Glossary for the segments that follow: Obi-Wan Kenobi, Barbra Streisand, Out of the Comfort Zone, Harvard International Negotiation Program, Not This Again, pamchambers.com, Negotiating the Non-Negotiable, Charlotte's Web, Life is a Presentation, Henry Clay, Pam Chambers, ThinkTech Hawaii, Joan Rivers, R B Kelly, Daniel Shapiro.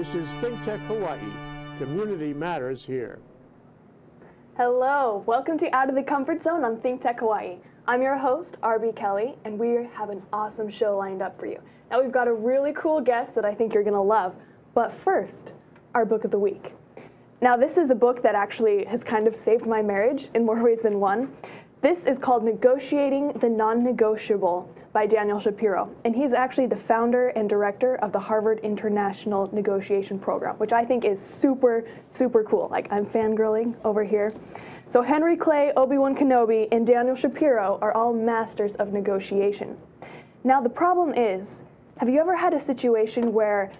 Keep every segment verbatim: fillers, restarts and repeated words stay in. This is ThinkTech Hawaii. Community matters here. Hello, welcome to Out of the Comfort Zone on ThinkTech Hawaii. I'm your host, R B Kelly, and we have an awesome show lined up for you. Now we've got a really cool guest that I think you're going to love, but first, our book of the week. Now this is a book that actually has kind of saved my marriage in more ways than one. This is called Negotiating the Non-Negotiable by Daniel Shapiro, and he's actually the founder and director of the Harvard International Negotiation Program, which I think is super, super cool. Like, I'm fangirling over here. So Henry Clay, Obi-Wan Kenobi, and Daniel Shapiro are all masters of negotiation. Now the problem is, have you ever had a situation where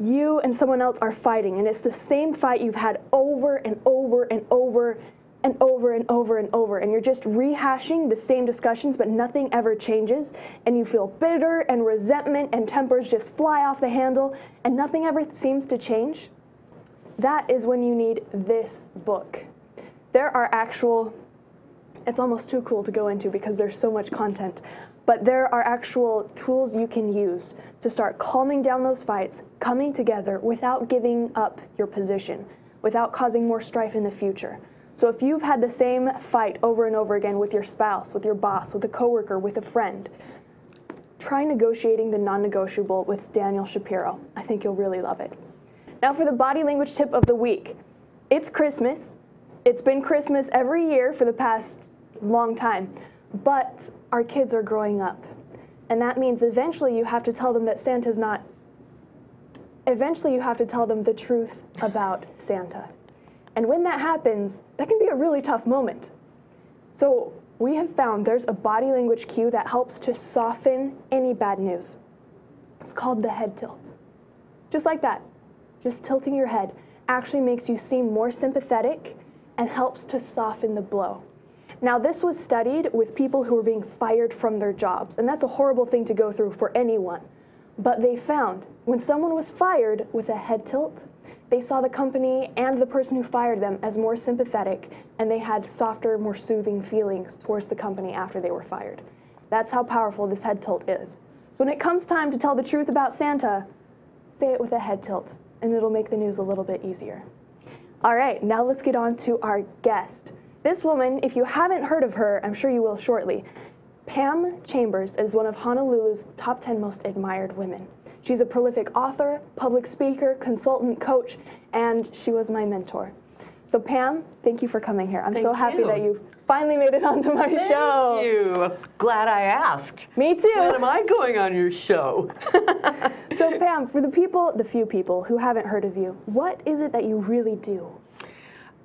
you and someone else are fighting, and it's the same fight you've had over and over and over and over and over and over, and you're just rehashing the same discussions, but nothing ever changes, and you feel bitter and resentment and tempers just fly off the handle, and nothing ever seems to change? That is when you need this book. There are actual, it's almost too cool to go into because there's so much content, but there are actual tools you can use to start calming down those fights, coming together without giving up your position, without causing more strife in the future. So if you've had the same fight over and over again with your spouse, with your boss, with a coworker, with a friend, try Negotiating the Non-Negotiable with Daniel Shapiro. I think you'll really love it. Now for the body language tip of the week. It's Christmas. It's been Christmas every year for the past long time, but our kids are growing up. And that means eventually you have to tell them that Santa's not, eventually you have to tell them the truth about Santa. And when that happens, that can be a really tough moment. So we have found there's a body language cue that helps to soften any bad news. It's called the head tilt. Just like that, just tilting your head actually makes you seem more sympathetic and helps to soften the blow. Now this was studied with people who were being fired from their jobs, and that's a horrible thing to go through for anyone. But they found when someone was fired with a head tilt, they saw the company and the person who fired them as more sympathetic, and they had softer, more soothing feelings towards the company after they were fired. That's how powerful this head tilt is. So when it comes time to tell the truth about Santa, say it with a head tilt, and it'll make the news a little bit easier. All right, now let's get on to our guest. This woman, if you haven't heard of her, I'm sure you will shortly. Pam Chambers is one of Honolulu's top ten most admired women. She's a prolific author, public speaker, consultant, coach, and she was my mentor. So Pam, thank you for coming here. I'm thank so happy you. that you finally made it onto my thank show. Thank you. Glad I asked. Me too. When am I going on your show? So Pam, for the people, the few people who haven't heard of you, what is it that you really do?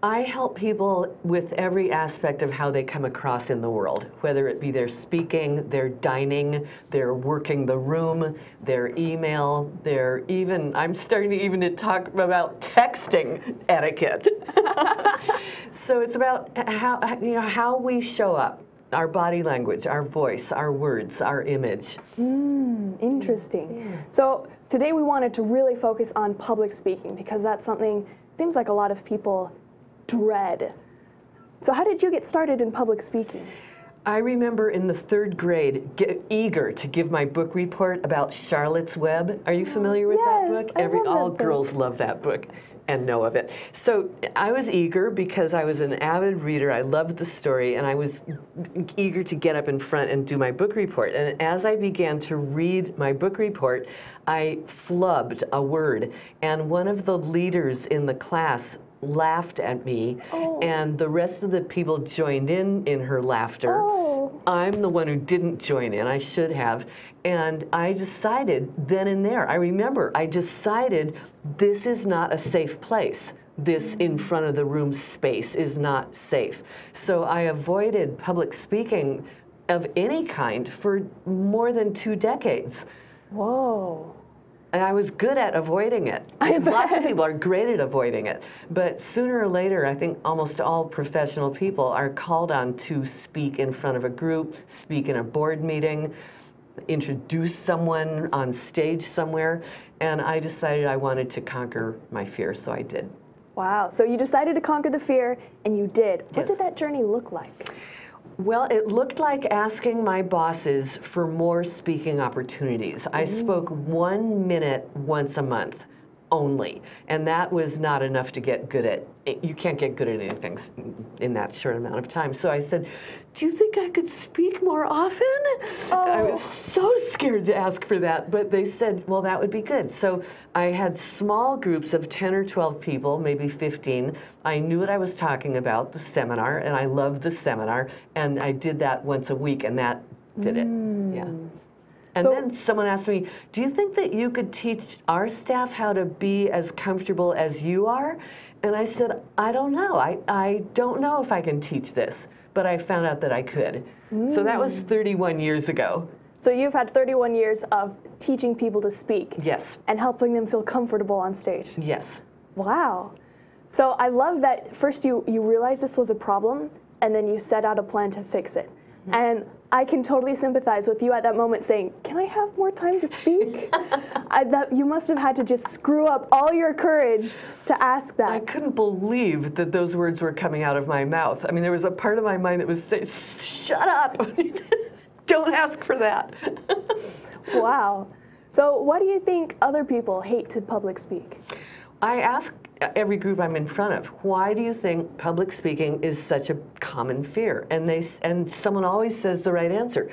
I help people with every aspect of how they come across in the world, whether it be their speaking, their dining, their working the room, their email, their even, I'm starting to even to talk about texting etiquette. So it's about how, you know, how we show up, our body language, our voice, our words, our image. Mm, interesting. Yeah. So today we wanted to really focus on public speaking because that's something, seems like a lot of people dread. So how did you get started in public speaking? I remember in the third grade, get eager to give my book report about Charlotte's Web. Are you familiar with yes, that book? I Every, love all that girls book. love that book and know of it. So I was eager because I was an avid reader. I loved the story, and I was eager to get up in front and do my book report. And as I began to read my book report, I flubbed a word, and one of the leaders in the class laughed at me, oh. and the rest of the people joined in in her laughter. Oh. I'm the one who didn't join in. I should have. And I decided then and there, I remember, I decided this is not a safe place. This in front of the room space is not safe. So I avoided public speaking of any kind for more than two decades. Whoa. And I was good at avoiding it. I Lots bet. of people are great at avoiding it. But sooner or later, I think almost all professional people are called on to speak in front of a group, speak in a board meeting, introduce someone on stage somewhere. And I decided I wanted to conquer my fear, so I did. Wow. So you decided to conquer the fear, and you did. What yes. did that journey look like? Well, it looked like asking my bosses for more speaking opportunities. Mm. I spoke one minute once a month. only. And that was not enough to get good at. You can't get good at anything in that short amount of time. So I said, do you think I could speak more often? Oh. I was so scared to ask for that. But they said, well, that would be good. So I had small groups of ten or twelve people, maybe fifteen. I knew what I was talking about, the seminar, and I loved the seminar. And I did that once a week, and that did it. Mm. Yeah. And so, then someone asked me, do you think that you could teach our staff how to be as comfortable as you are? And I said, I don't know. I, I don't know if I can teach this, but I found out that I could. Mm. So that was thirty-one years ago. So you've had thirty-one years of teaching people to speak. Yes. And helping them feel comfortable on stage. Yes. Wow. So I love that first you, you realized this was a problem, and then you set out a plan to fix it. And I can totally sympathize with you at that moment saying, can I have more time to speak? I, that, you must have had to just screw up all your courage to ask that. I couldn't believe that those words were coming out of my mouth. I mean, there was a part of my mind that was saying, shut up. Don't ask for that. Wow. So what do you think other people hate to public speak? I ask every group I'm in front of, why do you think public speaking is such a common fear? And they and someone always says the right answer.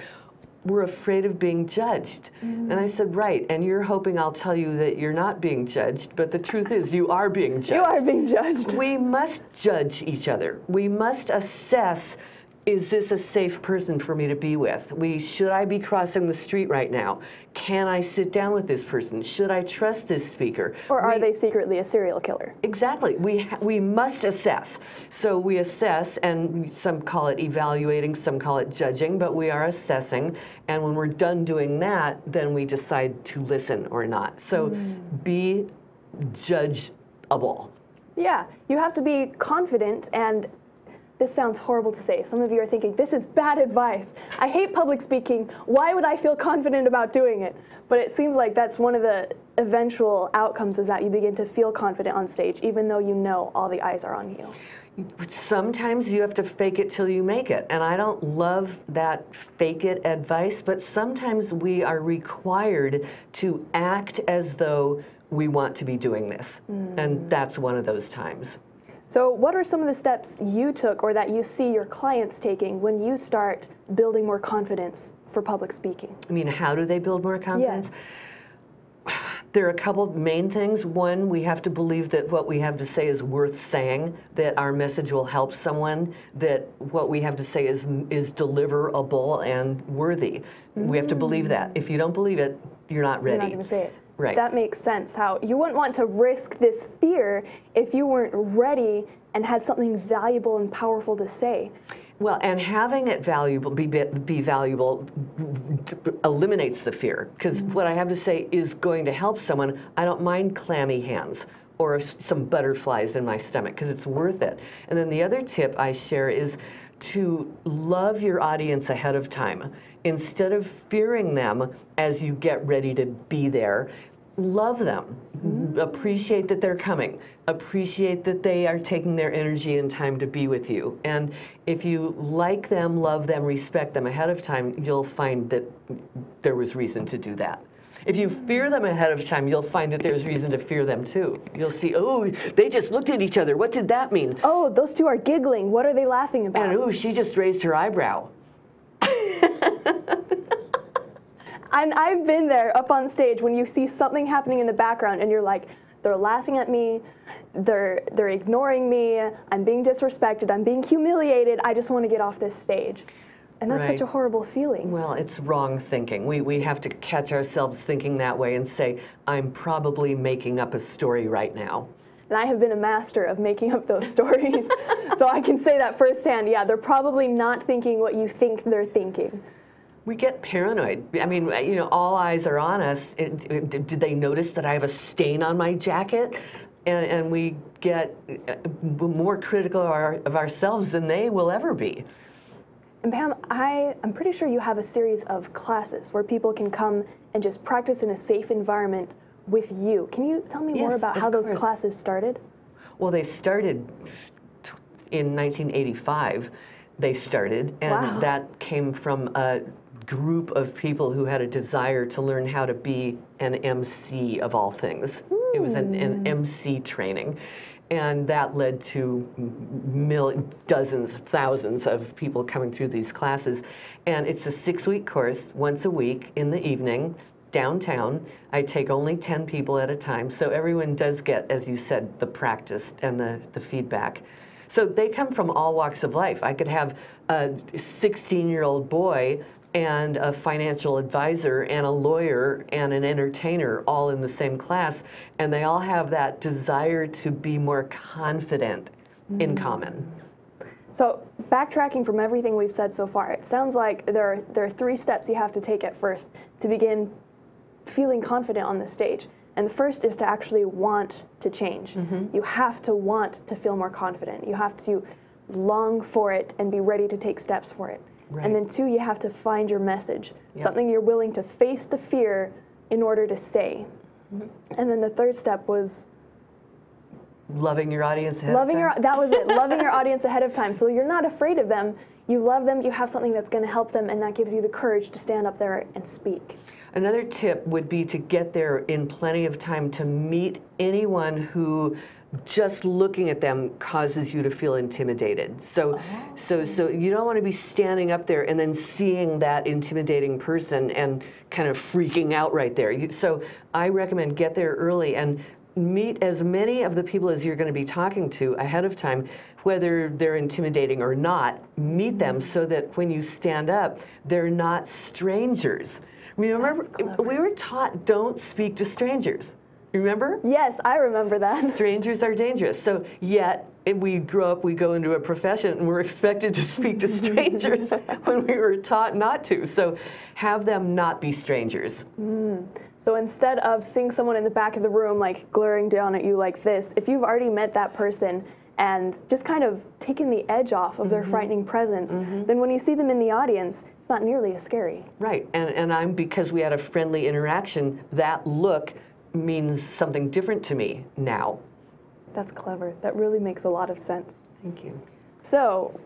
We're afraid of being judged. Mm. And I said, right, and you're hoping I'll tell you that you're not being judged, but the truth is you are being judged. You are being judged. We must judge each other. We must assess, is this a safe person for me to be with? We, should I be crossing the street right now? Can I sit down with this person? Should I trust this speaker? Or are we, they secretly a serial killer? Exactly. We, we must assess. So we assess, and some call it evaluating, some call it judging, but we are assessing. And when we're done doing that, then we decide to listen or not. So mm. be judgeable. Yeah. You have to be confident and... This sounds horrible to say. Some of you are thinking, this is bad advice. I hate public speaking. Why would I feel confident about doing it? But it seems like that's one of the eventual outcomes, is that you begin to feel confident on stage, even though you know all the eyes are on you. Sometimes you have to fake it till you make it. And I don't love that fake it advice, but sometimes we are required to act as though we want to be doing this. Mm. And that's one of those times. So what are some of the steps you took or that you see your clients taking when you start building more confidence for public speaking? I mean, how do they build more confidence? Yes. There are a couple of main things. One, we have to believe that what we have to say is worth saying, that our message will help someone, that what we have to say is, is deliverable and worthy. Mm. We have to believe that. If you don't believe it, you're not ready. You're not going to say it. Right. That makes sense, how you wouldn't want to risk this fear if you weren't ready and had something valuable and powerful to say. Well, and having it valuable, be, be valuable eliminates the fear, because mm-hmm. what I have to say is going to help someone. I don't mind clammy hands or some butterflies in my stomach, because it's worth it. And then the other tip I share is to love your audience ahead of time. Instead of fearing them as you get ready to be there, love them. Mm-hmm. Appreciate that they're coming. Appreciate that they are taking their energy and time to be with you. And if you like them, love them, respect them ahead of time, you'll find that there was reason to do that. If you fear them ahead of time, you'll find that there's reason to fear them too. You'll see, oh, they just looked at each other. What did that mean? Oh, those two are giggling. What are they laughing about? And oh, she just raised her eyebrow. And I've been there up on stage when you see something happening in the background and you're like, they're laughing at me, they're, they're ignoring me, I'm being disrespected, I'm being humiliated, I just want to get off this stage. And that's right. Such a horrible feeling. Well, it's wrong thinking. We, we have to catch ourselves thinking that way and say, I'm probably making up a story right now. And I have been a master of making up those stories. So I can say that firsthand. Yeah, they're probably not thinking what you think they're thinking. We get paranoid. I mean, you know, all eyes are on us. It, it, did they notice that I have a stain on my jacket? And, and we get more critical of, our, of ourselves than they will ever be. And Pam, I, I'm pretty sure you have a series of classes where people can come and just practice in a safe environment with you. Can you tell me yes, more about how course. those classes started? Well, they started in nineteen eighty-five. They started, and wow. that came from a group of people who had a desire to learn how to be an M C of all things. Mm. It was an, an M C training. And that led to mil dozens, thousands of people coming through these classes. And it's a six-week course, once a week in the evening, downtown. I take only ten people at a time. So everyone does get, as you said, the practice and the, the feedback. So they come from all walks of life. I could have a sixteen-year-old boy and a financial advisor and a lawyer and an entertainer all in the same class, and they all have that desire to be more confident mm-hmm. in common. So backtracking from everything we've said so far, it sounds like there are, there are three steps you have to take at first to begin feeling confident on the stage. And the first is to actually want to change. Mm-hmm. You have to want to feel more confident. You have to long for it and be ready to take steps for it. Right. And then two, you have to find your message, yep. something you're willing to face the fear in order to say. Mm-hmm. And then the third step was loving your audience ahead loving of time. Your, that was it, loving your audience ahead of time. So you're not afraid of them. You love them, you have something that's going to help them, and that gives you the courage to stand up there and speak. Another tip would be to get there in plenty of time to meet anyone who just looking at them causes you to feel intimidated. So, oh. so, so you don't want to be standing up there and then seeing that intimidating person and kind of freaking out right there. You, so I recommend get there early and meet as many of the people as you're going to be talking to ahead of time, whether they're intimidating or not. Meet them so that when you stand up, they're not strangers. Remember, we were taught don't speak to strangers. Remember? Yes, I remember that. Strangers are dangerous. So yet, if we grow up, we go into a profession, and we're expected to speak to strangers when we were taught not to. So have them not be strangers. Mm. So instead of seeing someone in the back of the room like glaring down at you like this, if you've already met that person and just kind of taken the edge off of their mm-hmm. frightening presence, mm-hmm. then when you see them in the audience, it's not nearly as scary. Right. And, and I'm, because we had a friendly interaction, that look means something different to me now. That's clever. That really makes a lot of sense. Thank you. So,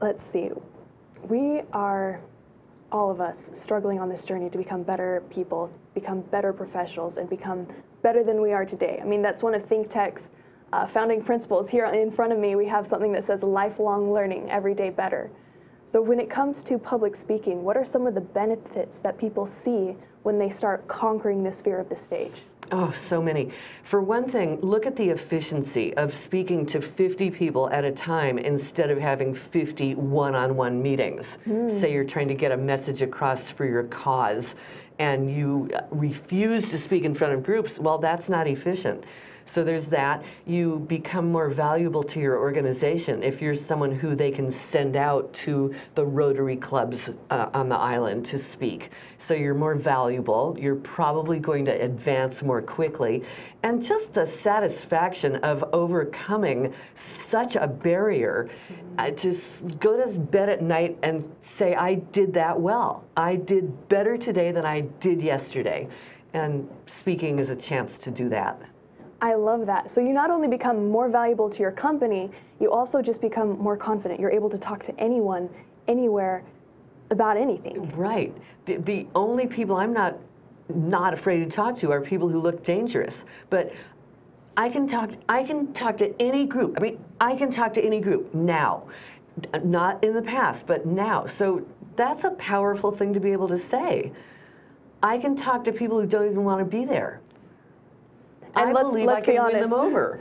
let's see. We are, all of us, struggling on this journey to become better people, become better professionals, and become better than we are today. I mean, that's one of ThinkTech's uh, founding principles. Here in front of me, we have something that says lifelong learning, every day better. So when it comes to public speaking, what are some of the benefits that people see when they start conquering this fear of the stage? Oh, so many. For one thing, look at the efficiency of speaking to fifty people at a time instead of having fifty one-on-one meetings. Mm. Say you're trying to get a message across for your cause and you refuse to speak in front of groups, well, that's not efficient. So there's that. You become more valuable to your organization if you're someone who they can send out to the Rotary clubs uh, on the island to speak. So you're more valuable. You're probably going to advance more quickly. And just the satisfaction of overcoming such a barrier, uh, to go to bed at night and say, I did that well. I did better today than I did yesterday. And speaking is a chance to do that. I love that. So you not only become more valuable to your company, you also just become more confident. You're able to talk to anyone, anywhere, about anything. Right. The, the only people I'm not not afraid to talk to are people who look dangerous. But I can talk. I can talk to any group. I mean, I can talk to any group now, not in the past, but now. So that's a powerful thing to be able to say. I can talk to people who don't even want to be there. And I let's, believe let's I can be honest. Win them over.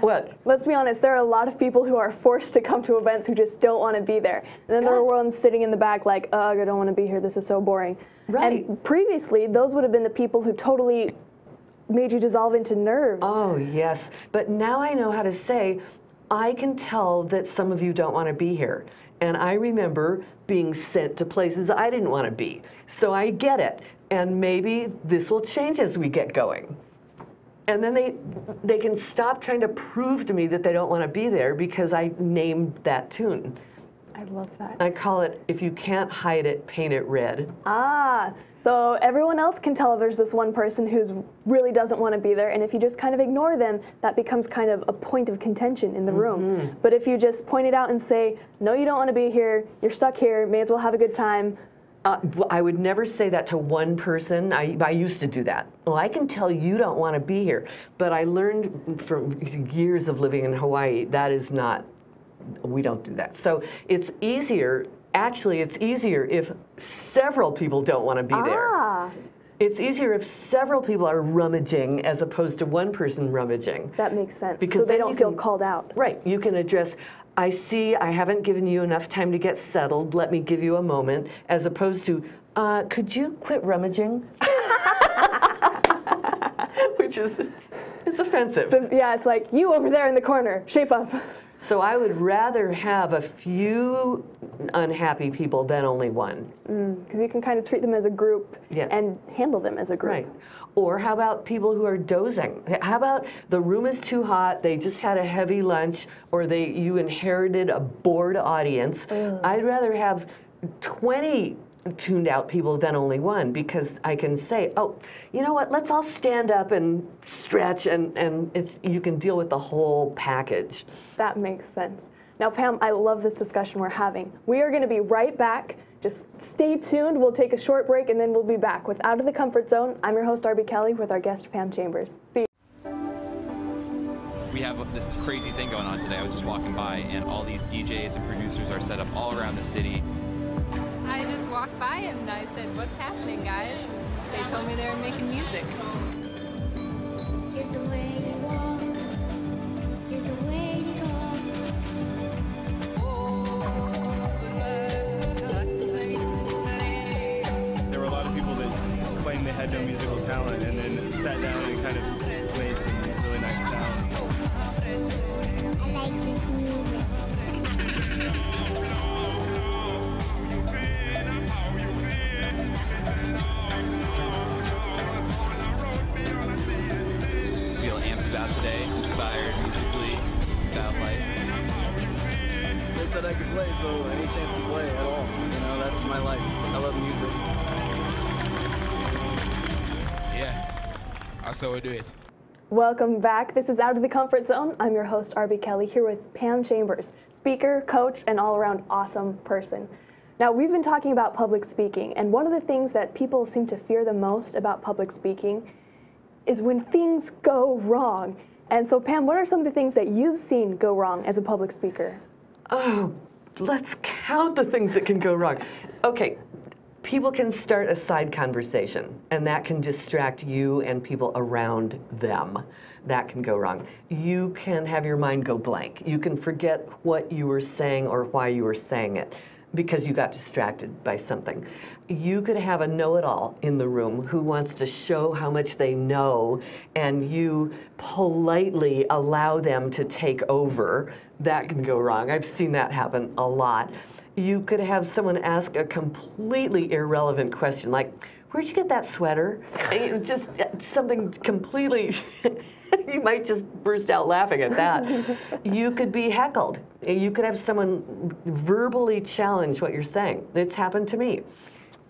What? Let's be honest, there are a lot of people who are forced to come to events who just don't want to be there. And then God. There are ones sitting in the back like, ugh, I don't want to be here, this is so boring. Right. And previously, those would have been the people who totally made you dissolve into nerves. Oh, yes. But now I know how to say, I can tell that some of you don't want to be here. And I remember being sent to places I didn't want to be. So I get it. And maybe this will change as we get going. And then they, they can stop trying to prove to me that they don't want to be there because I named that tune. I love that. I call it, if you can't hide it, paint it red. Ah, so everyone else can tell if there's this one person who really doesn't want to be there, and if you just kind of ignore them, that becomes kind of a point of contention in the mm-hmm. room. But if you just point it out and say, no, you don't want to be here, you're stuck here, may as well have a good time, Uh, I would never say that to one person. I, I used to do that. Well, I can tell you don't want to be here, but I learned from years of living in Hawaii, that is not, we don't do that. So it's easier, actually it's easier if several people don't want to be ah. there. It's easier if several people are rummaging as opposed to one person rummaging. That makes sense. Because so they don't feel called out. Right. You can address, I see I haven't given you enough time to get settled. Let me give you a moment. As opposed to, uh, could you quit rummaging? Which is, it's offensive. So, yeah, it's like, you over there in the corner, shape up. So I would rather have a few unhappy people than only one. Because mm, you can kind of treat them as a group yeah. and handle them as a group. Right. Or how about people who are dozing? How about the room is too hot, they just had a heavy lunch, or they you inherited a bored audience. Mm. I'd rather have twenty tuned out people than only one, because I can say, oh, you know what, let's all stand up and stretch, and, and it's, you can deal with the whole package. That makes sense. Now, Pam, I love this discussion we're having. We are going to be right back. Just stay tuned. We'll take a short break, and then we'll be back with Out of the Comfort Zone. I'm your host, R B Kelly, with our guest, Pam Chambers. See you. We have this crazy thing going on today. I was just walking by, and all these D Js and producers are set up all around the city. I just walked by him and I said, what's happening, guys? They told me they were making music. It's the way you walk, it's the way you talk. There were a lot of people that claimed they had no musical talent and then sat down and kind of played some really nice sound. I like this music. I could play, so any chance to play at all, you know, that's my life. I love music. Yeah, I so do it. Welcome back. This is Out of the Comfort Zone. I'm your host, R B Kelly, here with Pam Chambers, speaker, coach, and all-around awesome person. Now, we've been talking about public speaking, and one of the things that people seem to fear the most about public speaking is when things go wrong. And so, Pam, what are some of the things that you've seen go wrong as a public speaker? Oh, let's count the things that can go wrong. Okay, people can start a side conversation, and that can distract you and people around them. That can go wrong. You can have your mind go blank. You can forget what you were saying or why you were saying it, because you got distracted by something. You could have a know-it-all in the room who wants to show how much they know, and you politely allow them to take over. That can go wrong. I've seen that happen a lot. You could have someone ask a completely irrelevant question, like, where'd you get that sweater? Just something completely, you might just burst out laughing at that. You could be heckled. You could have someone verbally challenge what you're saying. It's happened to me.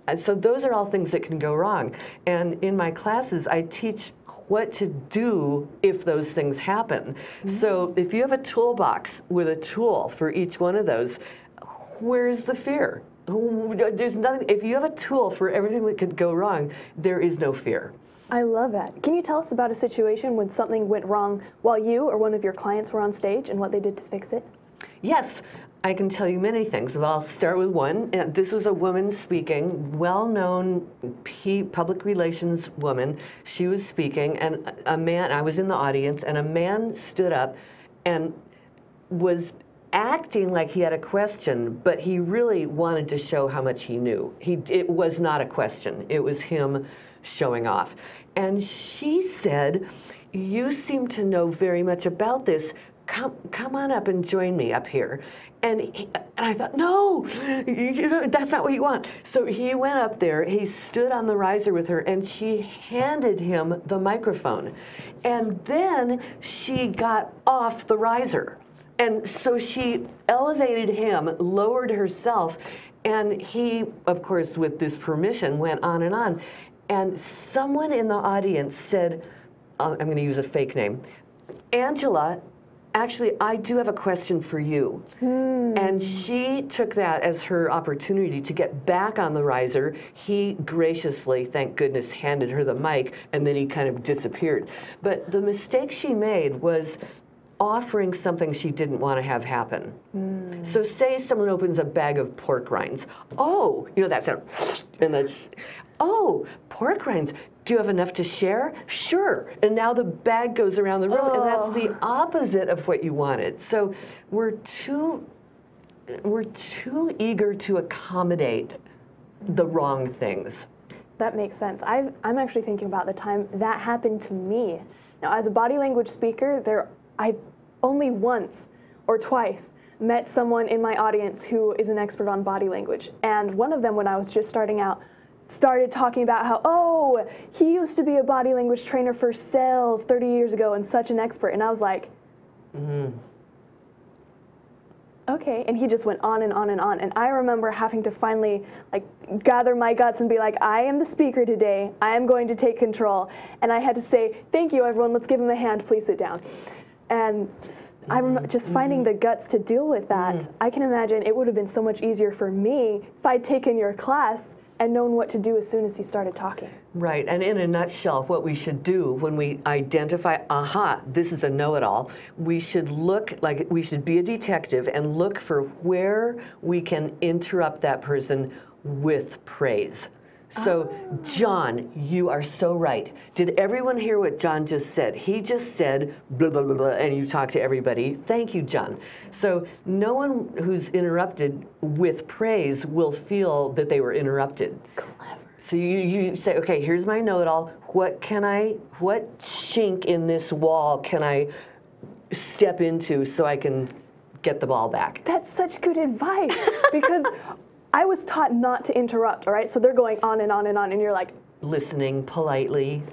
And so those are all things that can go wrong. And in my classes, I teach what to do if those things happen. Mm-hmm. So if you have a toolbox with a tool for each one of those, where's the fear? There's nothing. If you have a tool for everything that could go wrong, there is no fear. I love that. Can you tell us about a situation when something went wrong while you or one of your clients were on stage and what they did to fix it? Yes, I can tell you many things, but I'll start with one. And this was a woman speaking, well-known public relations woman. She was speaking, and a man, I was in the audience, and a man stood up and was acting like he had a question, but he really wanted to show how much he knew. He, it was not a question. It was him showing off. And she said, you seem to know very much about this. Come, come on up and join me up here. And, he, and I thought, no, you know, that's not what you want. So he went up there. He stood on the riser with her, and she handed him the microphone. And then she got off the riser. And so she elevated him, lowered herself, and he, of course, with this permission, went on and on. And someone in the audience said, uh, I'm going to use a fake name, Angela, actually, I do have a question for you. Hmm. And she took that as her opportunity to get back on the riser. He graciously, thank goodness, handed her the mic, and then he kind of disappeared. But the mistake she made was offering something she didn't want to have happen. Mm. So say someone opens a bag of pork rinds. Oh, you know that sound, and that's, oh, pork rinds. Do you have enough to share? Sure. And now the bag goes around the room, oh. and that's the opposite of what you wanted. So we're too, we're too eager to accommodate the wrong things. That makes sense. I've, I'm actually thinking about the time that happened to me. Now, as a body language speaker, there I've only once or twice met someone in my audience who is an expert on body language. And one of them, when I was just starting out, started talking about how, oh, he used to be a body language trainer for sales thirty years ago and such an expert. And I was like, mm-hmm. okay. And he just went on and on and on. And I remember having to finally like gather my guts and be like, I am the speaker today. I am going to take control. And I had to say, thank you, everyone. Let's give him a hand. Please sit down. And I'm just finding the guts to deal with that. Mm. I can imagine it would have been so much easier for me if I'd taken your class and known what to do as soon as he started talking. Right, and in a nutshell, what we should do when we identify, aha, this is a know-it-all, we should look like, we should be a detective and look for where we can interrupt that person with praise. So, John, you are so right. Did everyone hear what John just said? He just said, blah, blah, blah, blah, and you talk to everybody. Thank you, John. So no one who's interrupted with praise will feel that they were interrupted. Clever. So you, you say, okay, here's my know-it-all. What can I, what chink in this wall can I step into so I can get the ball back? That's such good advice because I was taught not to interrupt, all right? So they're going on and on and on, and you're like... listening politely.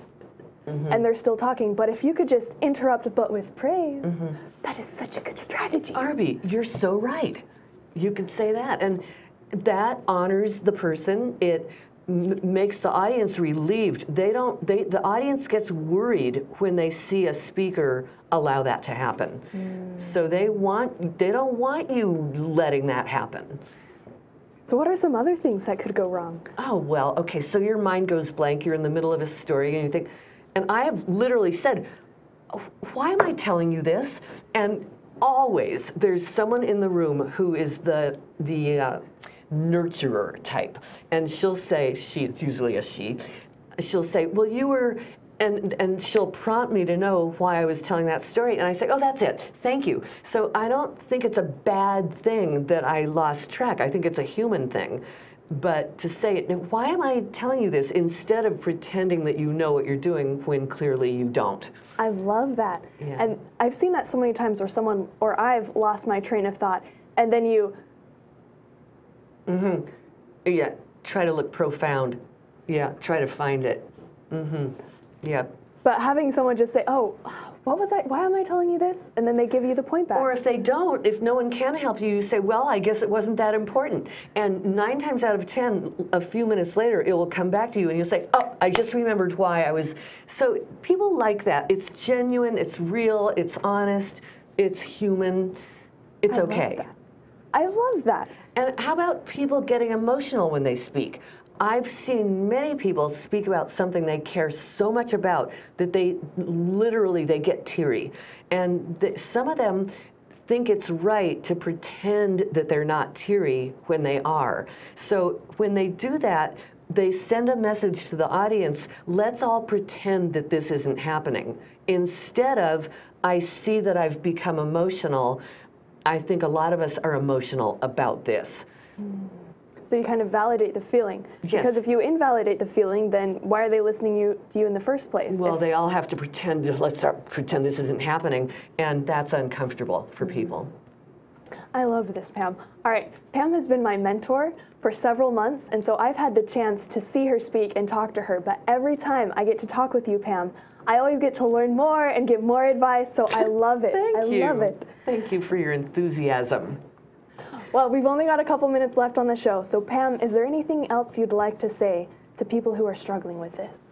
Mm-hmm. And they're still talking, but if you could just interrupt but with praise, mm-hmm. that is such a good strategy. Arby, you're so right. You can say that, and that honors the person. It m makes the audience relieved. They don't, they, the audience gets worried when they see a speaker allow that to happen. Mm. So they want, they don't want you letting that happen. So what are some other things that could go wrong? Oh, well, okay, so your mind goes blank. You're in the middle of a story, and you think, and I have literally said, why am I telling you this? And always there's someone in the room who is the, the uh, nurturer type, and she'll say, she, it's usually a she, she'll say, well, you were, and, and she'll prompt me to know why I was telling that story, and I say, oh, that's it, thank you. So I don't think it's a bad thing that I lost track. I think it's a human thing. But to say, why am I telling you this, instead of pretending that you know what you're doing when clearly you don't. I love that. Yeah. And I've seen that so many times where someone, or I've lost my train of thought, and then you... Mm-hmm. Yeah, try to look profound. Yeah, try to find it. Mm-hmm. Yeah. But having someone just say, oh, what was I, why am I telling you this? And then they give you the point back. Or if they don't, if no one can help you, you say, well, I guess it wasn't that important. And nine times out of ten, a few minutes later, it will come back to you and you'll say, oh, I just remembered why I was. So people like that. It's genuine, it's real, it's honest, it's human, it's I okay. Love that. I love that. And how about people getting emotional when they speak? I've seen many people speak about something they care so much about that they literally, they get teary. And the, some of them think it's right to pretend that they're not teary when they are. So when they do that, they send a message to the audience, let's all pretend that this isn't happening. Instead of, I see that I've become emotional, I think a lot of us are emotional about this. Mm. So you kind of validate the feeling. Yes. Because if you invalidate the feeling, then why are they listening you, to you in the first place? Well, if they all have to pretend, let's start, pretend this isn't happening, and that's uncomfortable for people. I love this, Pam. All right, Pam has been my mentor for several months, and so I've had the chance to see her speak and talk to her, but every time I get to talk with you, Pam, I always get to learn more and give more advice, so I love it. Thank I you. love it. Thank you for your enthusiasm. Well, we've only got a couple minutes left on the show, so Pam, is there anything else you'd like to say to people who are struggling with this?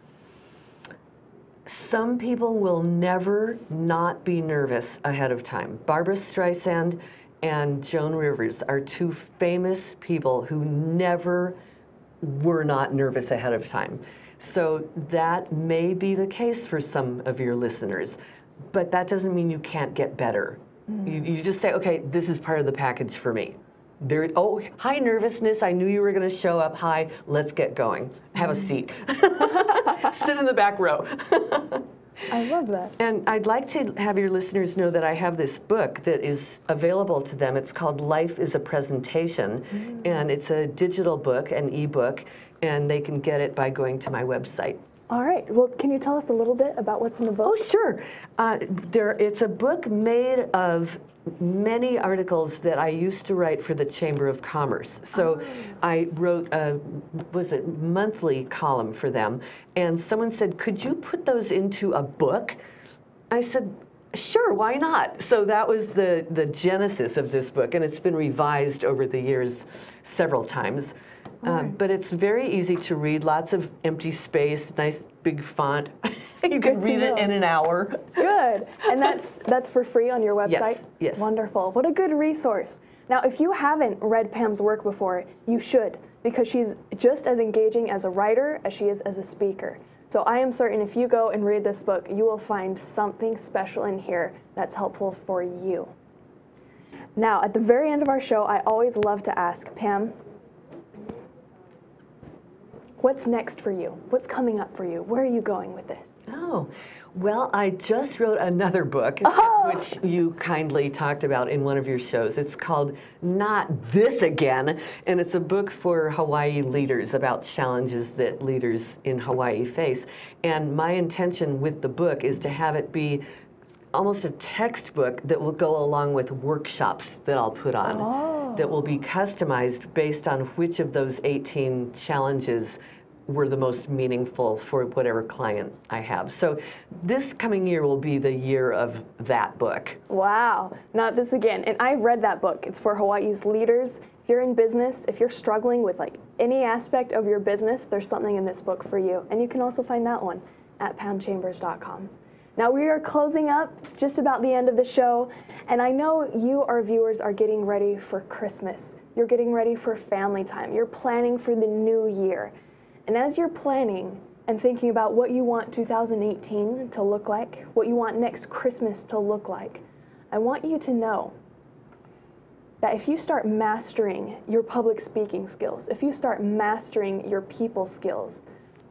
some people will never not be nervous ahead of time. Barbra Streisand and Joan Rivers are two famous people who never were not nervous ahead of time. So that may be the case for some of your listeners, but that doesn't mean you can't get better. Mm. You, you just say, okay, this is part of the package for me. There, oh, hi, nervousness. I knew you were going to show up. Hi, let's get going. Have a seat. Sit in the back row. I love that. And I'd like to have your listeners know that I have this book that is available to them. It's called Life is a Presentation, mm. and it's a digital book, an ebook, and they can get it by going to my website. All right. Well, can you tell us a little bit about what's in the book? Oh, sure. Uh, there, it's a book made of many articles that I used to write for the Chamber of Commerce. So oh. I wrote a, was it, monthly column for them. And someone said, could you put those into a book? I said, sure, why not? So that was the, the genesis of this book. And it's been revised over the years several times. Uh, but it's very easy to read, lots of empty space, nice big font. You can read it in an hour. Good. And that's that's for free on your website? Yes, yes. Wonderful. What a good resource. Now, if you haven't read Pam's work before, you should, because she's just as engaging as a writer as she is as a speaker. So I am certain if you go and read this book, you will find something special in here that's helpful for you. Now, at the very end of our show, I always love to ask, Pam, what's next for you? What's coming up for you? Where are you going with this? Oh, well, I just wrote another book, oh. which you kindly talked about in one of your shows. It's called Not This Again, and it's a book for Hawaii leaders about challenges that leaders in Hawaii face. And my intention with the book is to have it be almost a textbook that will go along with workshops that I'll put on. Oh. That will be customized based on which of those eighteen challenges were the most meaningful for whatever client I have. So this coming year will be the year of that book. Wow, Not This Again. And I've read that book. It's for Hawaii's leaders. If you're in business, if you're struggling with like any aspect of your business, there's something in this book for you. And you can also find that one at pam chambers dot com. Now we are closing up. It's just about the end of the show. And I know you, our viewers, are getting ready for Christmas. You're getting ready for family time. You're planning for the new year. And as you're planning and thinking about what you want two thousand eighteen to look like, what you want next Christmas to look like, I want you to know that if you start mastering your public speaking skills, if you start mastering your people skills,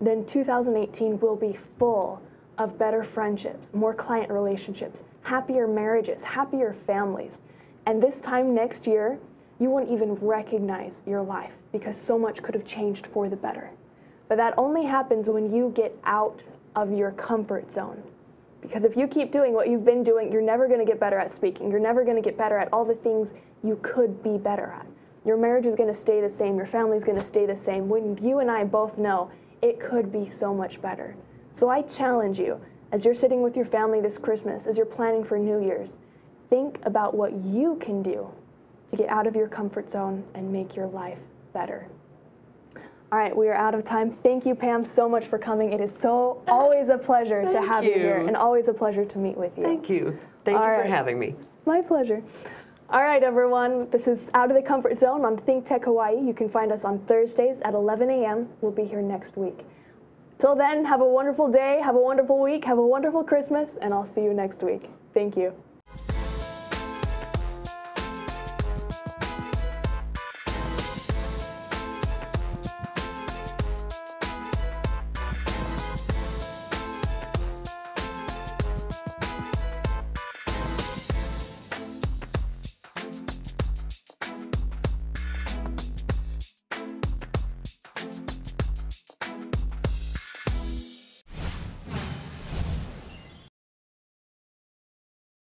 then two thousand eighteen will be full of better friendships, more client relationships, happier marriages, happier families. And this time next year, you won't even recognize your life because so much could have changed for the better. But that only happens when you get out of your comfort zone. Because if you keep doing what you've been doing, you're never gonna get better at speaking. You're never gonna get better at all the things you could be better at. Your marriage is gonna stay the same, your family's gonna stay the same, when you and I both know it could be so much better. So I challenge you, as you're sitting with your family this Christmas, as you're planning for New Year's, think about what you can do to get out of your comfort zone and make your life better. All right, we are out of time. Thank you, Pam, so much for coming. It is so always a pleasure to have you. you here and always a pleasure to meet with you. Thank you. Thank All you right. for having me. My pleasure. All right, everyone, this is Out of the Comfort Zone on ThinkTech Hawaii. You can find us on Thursdays at eleven a m We'll be here next week. Till then, have a wonderful day, have a wonderful week, have a wonderful Christmas, and I'll see you next week. Thank you.